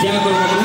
Gentlemen,